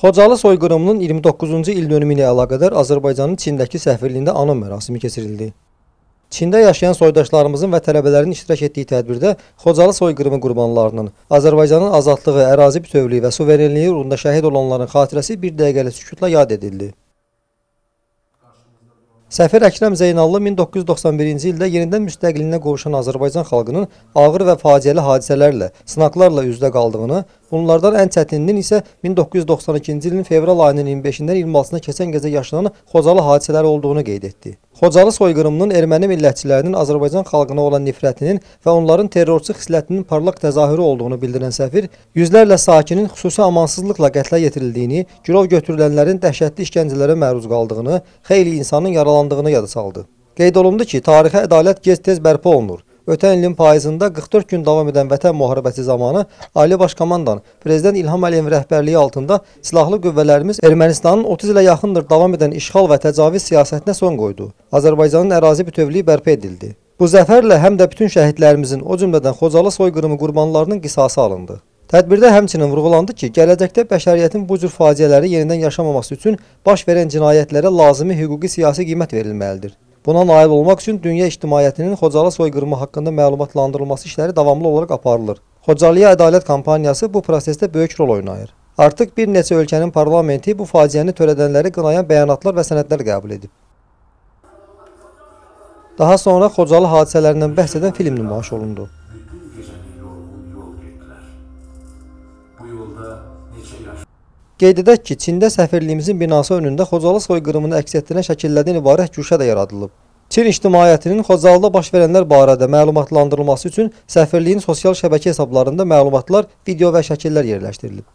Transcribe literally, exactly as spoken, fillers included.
Xocalı soyqırımının iyirmi doqquzuncu il dönümü ilə əlaqədar Azərbaycanın Çindəki səfirliyində anım mərasimi keçirildi. Çində yaşayan soydaşlarımızın və tələbələrin iştirak etdiyi tədbirdə Xocalı soyqırımı qurbanlarının, Azərbaycanın azadlığı, ərazi bütövlüyü və suverenliyi uğrunda şəhid olanların xatirəsi bir dəqiqəlik sükutla yad edildi. Səfir Əkrəm Zeynalı min doqquz yüz doxsan birinci ildə yenidən müstəqiliyinə qovuşan Azərbaycan xalqının ağır və faciəli hadisələrlə, sınaqlarla üzdə qaldığını, bunlardan ən çətininin isə min doqquz yüz doxsan ikinci ilin fevral ayının iyirmi beşindən iyirmi altısına keçən gecə yaşanan Xocalı hadisələri olduğunu qeyd etdi. Xocalı soyqırımının erməni millətçilərinin Azərbaycan xalqına olan nifrətinin və onların terrorçu xislətinin parlaq təzahürü olduğunu bildirən səfir, yüzlərlə sakinin xüsusi amansızlıqla qətlə yetirildiyini, girov götürülənlərin dəhşətli işgəncələrə məruz qaldığını, xeyli insanın yaralandığını yada saldı. Qeyd olundu ki, tarixə ədalət gec-tez bərpa olunur. Ötən ilin payızında qırx dörd gün davam edən vətən müharibəsi zamanı Ali Başkomandan Prezident İlham Əliyev rəhbərliyi altında silahlı qüvvələrimiz Ermənistanın otuz ilə yaxındır davam edən işğal və təcavüz siyasətinə son qoydu. Azərbaycanın ərazi bütövlüyü bərpa edildi. Bu zəfərlə həm də bütün şəhidlərimizin, o cümlədən Xocalı soyqırımı qurbanlarının qisası alındı. Tədbirdə həmçinin vurğulandı ki, gələcəkdə bəşəriyyətin bu cür faciələri yenidən yaşamaması üçün baş verən cinayətlərə lazımi hüquqi siyasi qiymət verilməlidir. Buna nail olmaq üçün dünya ictimaiyyətinin Xocalı soyqırımı haqqında məlumatlandırılması işləri davamlı olaraq aparılır. Xocalıya ədalət kampaniyası bu prosesdə böyük rol oynayır. Artıq bir neçə ölkənin parlamenti bu faciəni törədənləri qınayan bəyanatlar və sənədlər qəbul edib. Daha sonra Xocalı hadisələrindən bəhs edən film nümayiş olundu. Qeyd edək ki, Çində səfirliyimizin binası önündə Xocalı soyqırımını əks etdirən şəkillərdən ibarət güşə də yaradılıb. Çin ictimaiyyətinin Xocalıda baş verənlər barədə məlumatlandırılması üçün səfirliyin sosial şəbəkə hesablarında məlumatlar, video və şəkillər yerləşdirilib.